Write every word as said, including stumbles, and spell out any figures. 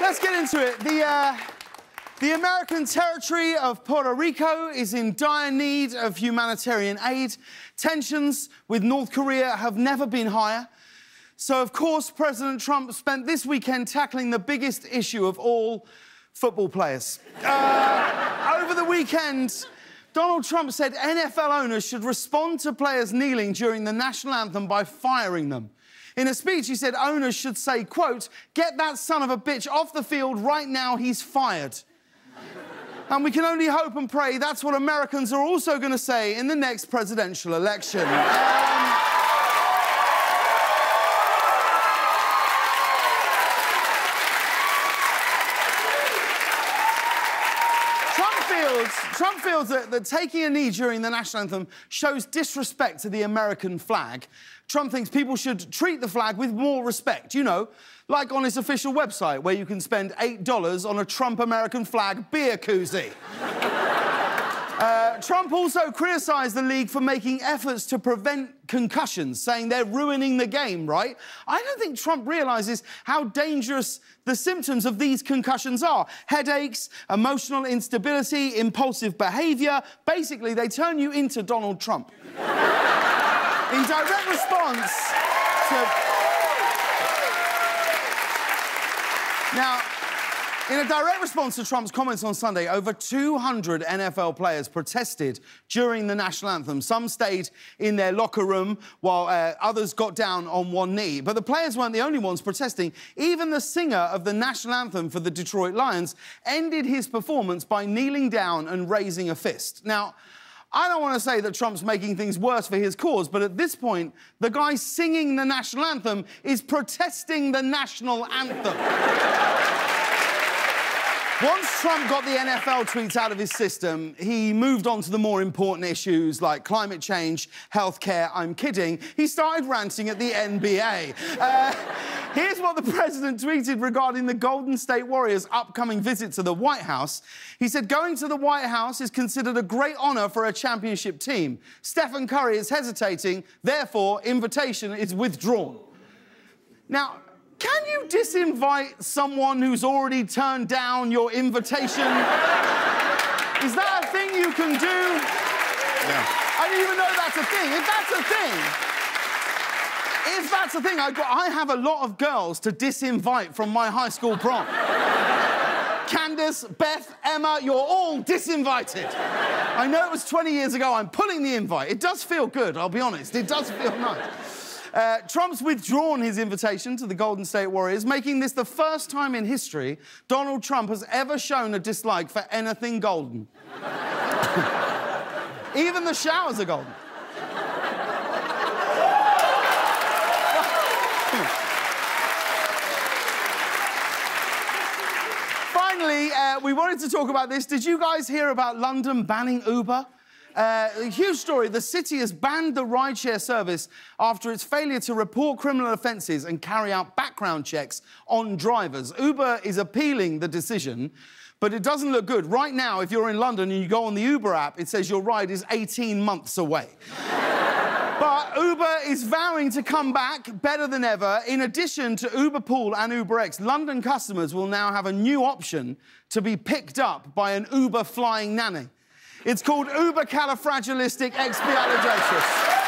Let's get into it. The, uh, the American territory of Puerto Rico is in dire need of humanitarian aid. Tensions with North Korea have never been higher. So, of course, President Trump spent this weekend tackling the biggest issue of all, football players. Uh, over the weekend, Donald Trump said N F L owners should respond to players kneeling during the national anthem by firing them. In a speech, he said owners should say, quote, "Get that son of a bitch off the field right now, he's fired." And we can only hope and pray that's what Americans are also going to say in the next presidential election. Um, Trump feels that, that taking a knee during the national anthem shows disrespect to the American flag. Trump thinks people should treat the flag with more respect, you know, like on his official website, where you can spend eight dollars on a Trump American flag beer koozie. uh, Trump also criticised the league for making efforts to prevent concussions, saying they're ruining the game, right? I don't think Trump realises how dangerous the symptoms of these concussions are. Headaches, emotional instability, impulsive behaviour. Basically, they turn you into Donald Trump. In direct response to... Now, in a direct response to Trump's comments on Sunday, over two hundred N F L players protested during the national anthem. Some stayed in their locker room while uh, others got down on one knee. But the players weren't the only ones protesting. Even the singer of the national anthem for the Detroit Lions ended his performance by kneeling down and raising a fist. Now, I don't want to say that Trump's making things worse for his cause, but at this point, the guy singing the national anthem is protesting the national anthem. Once Trump got the N F L tweets out of his system, he moved on to the more important issues like climate change, healthcare, I'm kidding. He started ranting at the N B A. Uh, here's what the president tweeted regarding the Golden State Warriors' upcoming visit to the White House. He said, "Going to the White House is considered a great honor for a championship team. Stephen Curry is hesitating, therefore, invitation is withdrawn." Now, can you disinvite someone who's already turned down your invitation? Is that a thing you can do? Yeah. I didn't even know that's a thing. If that's a thing... If that's a thing, I, I have a lot of girls to disinvite from my high school prom. Candace, Beth, Emma, you're all disinvited. I know it was twenty years ago. I'm pulling the invite. It does feel good, I'll be honest. It does feel nice. Uh, Trump's withdrawn his invitation to the Golden State Warriors, making this the first time in history Donald Trump has ever shown a dislike for anything golden. Even the showers are golden. Finally, uh, we wanted to talk about this. Did you guys hear about London banning Uber? Uh, a huge story. The city has banned the rideshare service after its failure to report criminal offences and carry out background checks on drivers. Uber is appealing the decision, but it doesn't look good. Right now, if you're in London and you go on the Uber app, it says your ride is eighteen months away. But Uber is vowing to come back better than ever. In addition to UberPool and UberX, London customers will now have a new option to be picked up by an Uber flying nanny. It's called Uber Califragilistic Expialidocious.